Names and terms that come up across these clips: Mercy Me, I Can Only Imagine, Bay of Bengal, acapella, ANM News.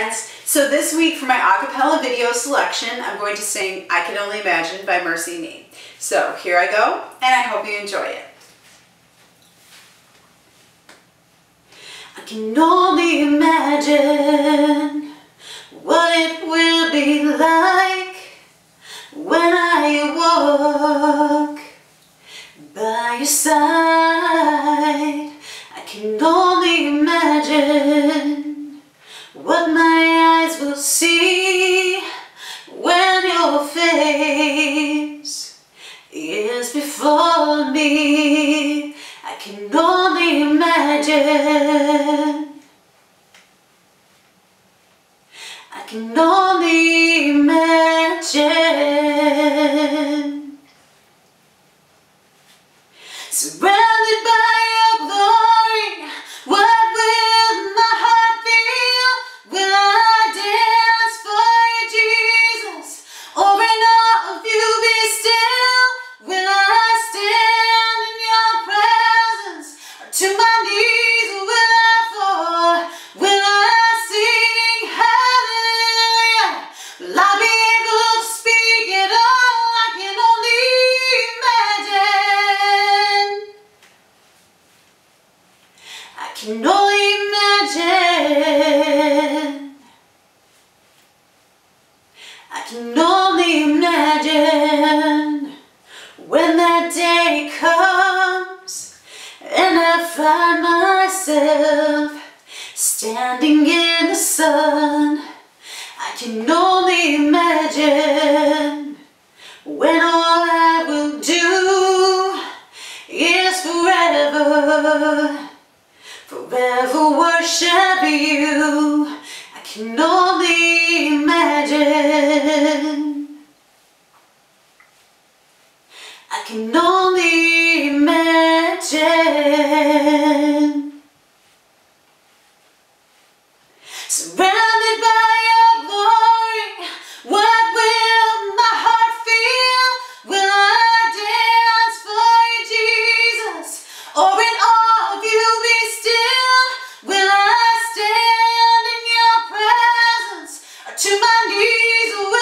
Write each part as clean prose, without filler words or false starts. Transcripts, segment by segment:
friends. So this week for my acapella video selection, I'm going to sing I Can Only Imagine by Mercy Me. So here I go, and I hope you enjoy it. I can only imagine what it will be like when I walk by your side. I can only imagine what my eyes will see when your face is before me. I can only imagine. I can only imagine. Surrounded by your glory, what will my heart feel? Will I dance for you, Jesus? Or in awe of you be still? Will I stand in your presence? Or to my knees will I fall? Will I sing hallelujah? Will I be able to speak it all? I can only imagine. I can only imagine. I can only imagine when that day comes and I find myself standing in the sun. I can only imagine when all I will do is forever worship you. I can only imagine. I can only imagine. Surrounded by your glory, what will my heart feel? Will I dance for you, Jesus? Or in awe of you be still? Will I stand in your presence? Or to my knees will I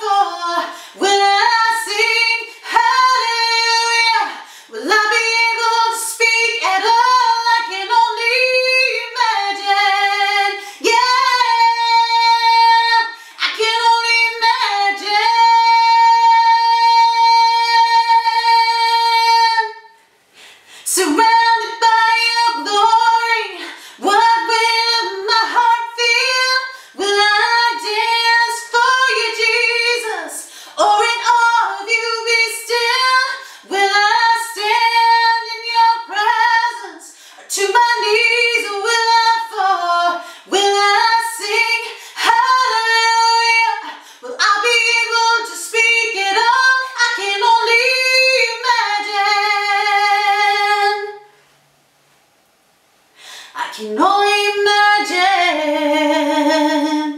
fall? Will I sing hallelujah? Will I be able to speak at all? I can only imagine. Yeah, I can only imagine. Surrounded by your glory, what will my heart feel? Will I dance for you, Jesus? Or in awe of you be still? Will I stand in your presence? Or to my knees will I fall? Will I sing hallelujah? Will I be able to speak it all? I can only imagine. I can only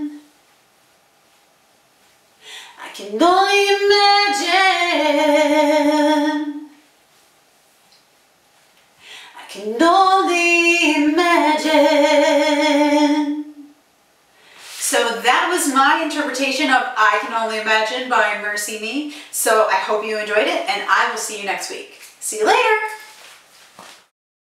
imagine. I can only imagine. I can only imagine. So that was my interpretation of I Can Only Imagine by Mercy Me. So I hope you enjoyed it, and I will see you next week. See you later.